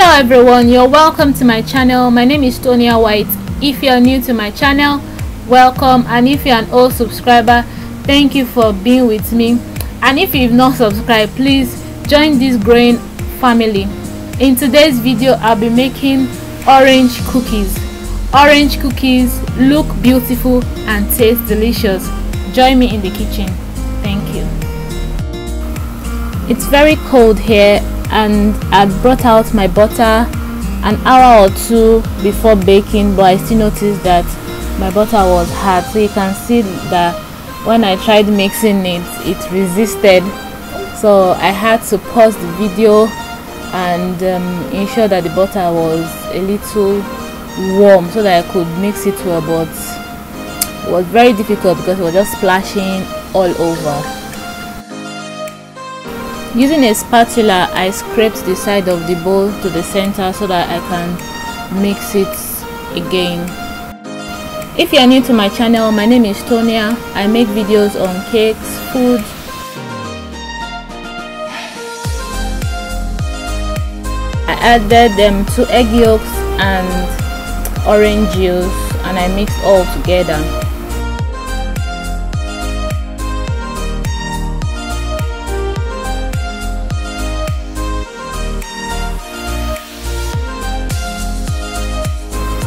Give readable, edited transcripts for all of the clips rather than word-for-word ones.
Hello everyone, you're welcome to my channel. My name is Tonya White. If you're new to my channel, welcome, and if you're an old subscriber, thank you for being with me. And if you've not subscribed, please join this growing family. In today's video, I'll be making orange cookies. Orange cookies look beautiful and taste delicious. Join me in the kitchen. Thank you. It's very cold here, and I brought out my butter an hour or two before baking, but I still noticed that my butter was hard. So you can see that when I tried mixing it, it resisted, so I had to pause the video and ensure that the butter was a little warm so that I could mix it well, but it was very difficult because it was just splashing all over. Using a spatula, I scraped the side of the bowl to the center so that I can mix it again. If you are new to my channel, my name is Tonya. I make videos on cakes, food. I added them 2 egg yolks and orange juice, and I mixed all together.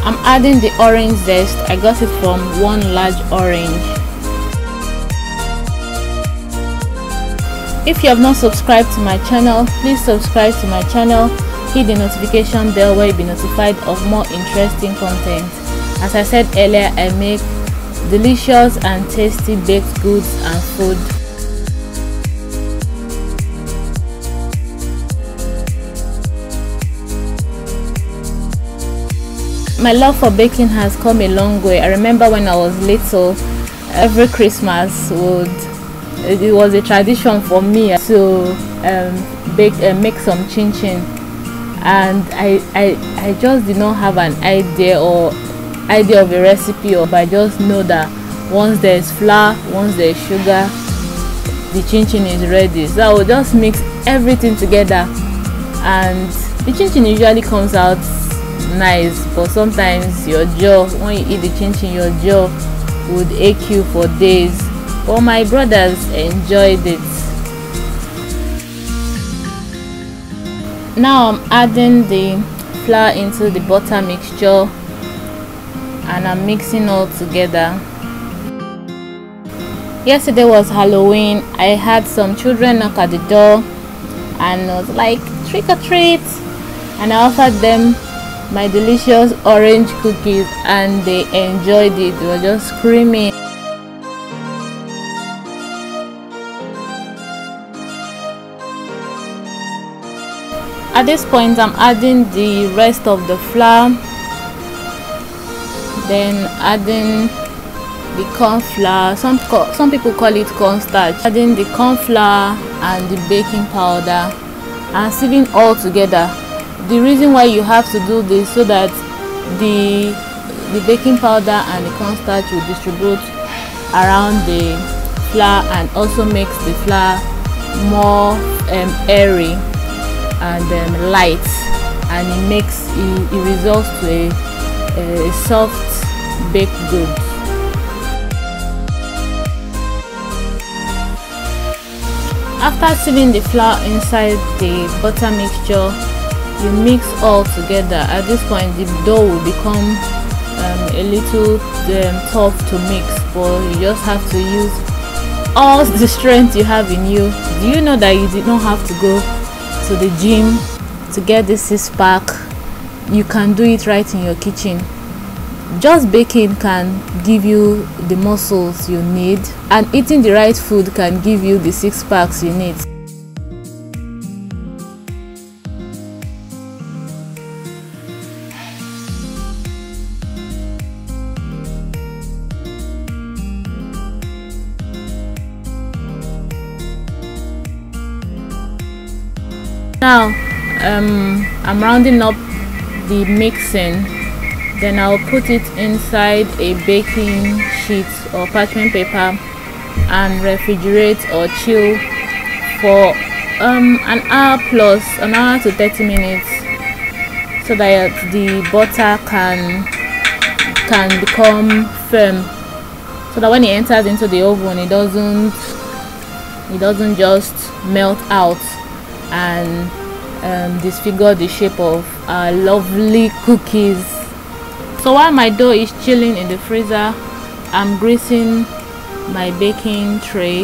I'm adding the orange zest. I got it from 1 large orange. If you have not subscribed to my channel, please subscribe to my channel. Hit the notification bell where you'll be notified of more interesting content. As I said earlier, I make delicious and tasty baked goods and food. My love for baking has come a long way. I remember when I was little, every Christmas it was a tradition for me to make some chin-chin, and I just did not have an idea of a recipe, but I just know that once there's flour, once there's sugar, the chin-chin is ready. So I would just mix everything together, and the chin-chin usually comes out nice, but sometimes your jaw, when you eat the chin-chin, your jaw would ache you for days. But my brothers enjoyed it. Now I'm adding the flour into the butter mixture, and I'm mixing all together. Yesterday was Halloween. I had some children knock at the door and I was like, trick or treat, and I offered them my delicious orange cookies, and they enjoyed it. They were just screaming. At this point, I'm adding the rest of the flour, then adding the corn flour. Some people call it cornstarch. Adding the corn flour and the baking powder and sieving all together. The reason why you have to do this so that the baking powder and the cornstarch will distribute around the flour and also makes the flour more airy and light, and it results to a soft baked good. After sieving the flour inside the butter mixture, you mix all together. At this point, the dough will become a little tough to mix, but you just have to use all the strength you have in you. Do you know that you did not have to go to the gym to get this 6-pack? You can do it right in your kitchen. Just baking can give you the muscles you need, and eating the right food can give you the 6-packs you need. Now I'm rounding up the mixing, then I'll put it inside a baking sheet or parchment paper and refrigerate or chill for an hour to 30 minutes so that the butter can become firm, so that when it enters into the oven it doesn't just melt out and disfigure the shape of our lovely cookies. So while my dough is chilling in the freezer, I'm greasing my baking tray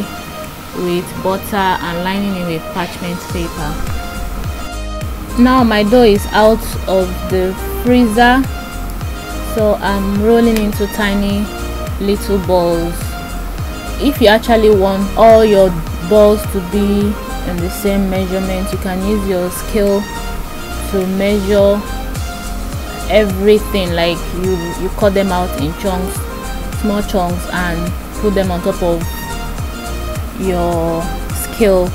with butter and lining it with parchment paper. Now my dough is out of the freezer, so I'm rolling into tiny little balls. If you actually want all your balls to be in the same measurement, you can use your scale to measure everything, like you cut them out in chunks, small chunks, and put them on top of your scale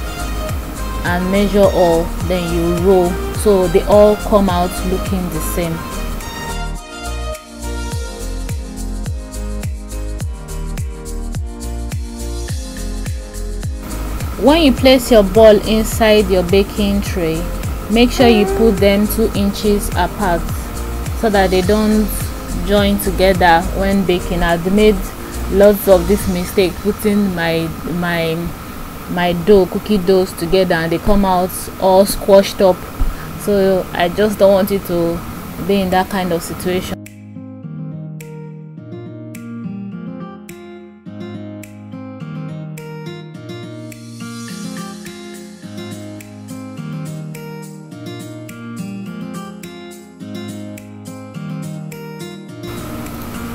and measure all, then you roll, so they all come out looking the same. When you place your ball inside your baking tray, make sure you put them 2 inches apart so that they don't join together when baking. I've made lots of this mistake, putting my cookie doughs together, and they come out all squashed up, so I just don't want it to be in that kind of situation.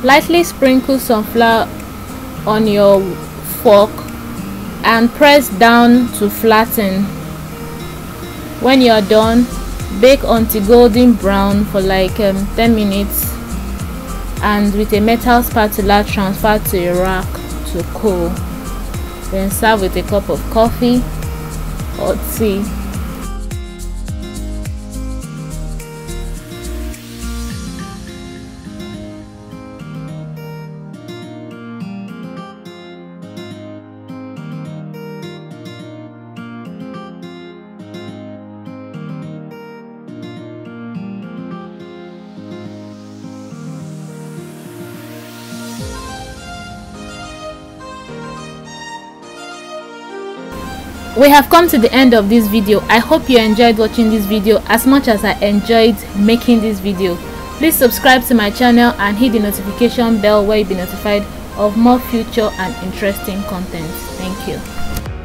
Lightly sprinkle some flour on your fork and press down to flatten. When you are done, bake until golden brown for like 10 minutes, and with a metal spatula transfer to a rack to cool. Then serve with a cup of coffee or tea. We have come to the end of this video. I hope you enjoyed watching this video as much as I enjoyed making this video. Please subscribe to my channel and hit the notification bell where you'll be notified of more future and interesting content. Thank you.